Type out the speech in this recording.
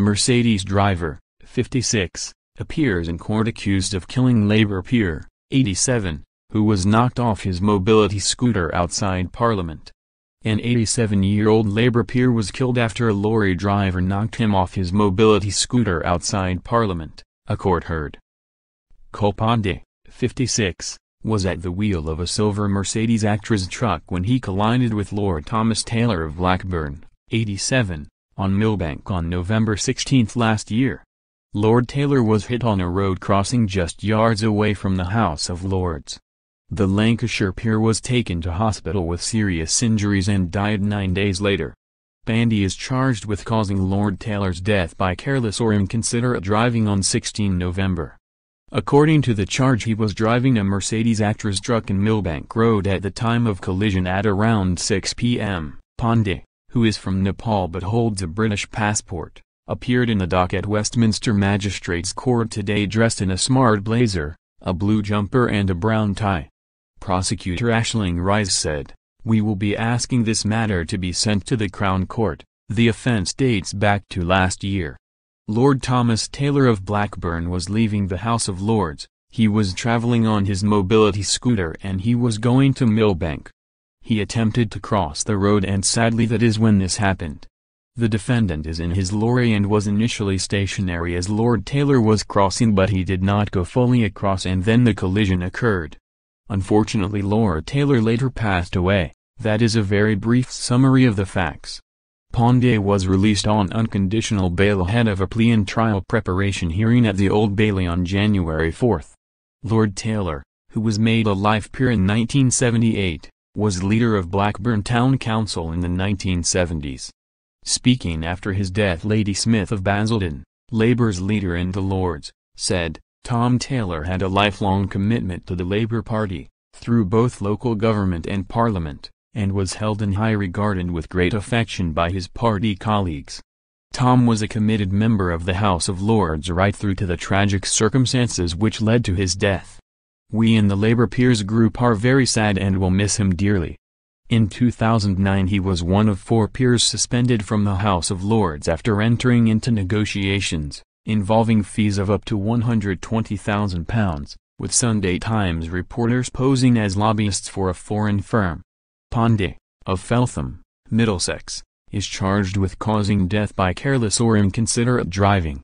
Mercedes driver, 56, appears in court accused of killing Labour peer, 87, who was knocked off his mobility scooter outside Parliament. An 87-year-old Labour peer was killed after a lorry driver knocked him off his mobility scooter outside Parliament, a court heard. Kul Pandey, 56, was at the wheel of a silver Mercedes Actros truck when he collided with Lord Thomas Taylor of Blackburn, 87, on Millbank on November 16 last year. Lord Taylor was hit on a road crossing just yards away from the House of Lords. The Lancashire peer was taken to hospital with serious injuries and died 9 days later. Pandey is charged with causing Lord Taylor's death by careless or inconsiderate driving on 16 November. According to the charge, he was driving a Mercedes Actros truck in Millbank Road at the time of collision at around 6 p.m. Pandey, who is from Nepal but holds a British passport, appeared in the dock at Westminster Magistrates Court today dressed in a smart blazer, a blue jumper and a brown tie. Prosecutor Ashling Rice said, "We will be asking this matter to be sent to the Crown Court. The offence dates back to last year." Lord Thomas Taylor of Blackburn was leaving the House of Lords. He was travelling on his mobility scooter and he was going to Millbank. He attempted to cross the road and sadly that is when this happened. The defendant is in his lorry and was initially stationary as Lord Taylor was crossing, but he did not go fully across and then the collision occurred. Unfortunately, Lord Taylor later passed away. That is a very brief summary of the facts. Pandey was released on unconditional bail ahead of a plea and trial preparation hearing at the Old Bailey on January 4. Lord Taylor, who was made a life peer in 1978, was leader of Blackburn Town Council in the 1970s. Speaking after his death, Lady Smith of Basildon, Labour's leader in the Lords, said, "Tom Taylor had a lifelong commitment to the Labour Party, through both local government and Parliament, and was held in high regard and with great affection by his party colleagues. Tom was a committed member of the House of Lords right through to the tragic circumstances which led to his death. We in the Labour peers group are very sad and will miss him dearly." In 2009 he was one of 4 peers suspended from the House of Lords after entering into negotiations, involving fees of up to £120,000, with Sunday Times reporters posing as lobbyists for a foreign firm. Pandey, of Feltham, Middlesex, is charged with causing death by careless or inconsiderate driving.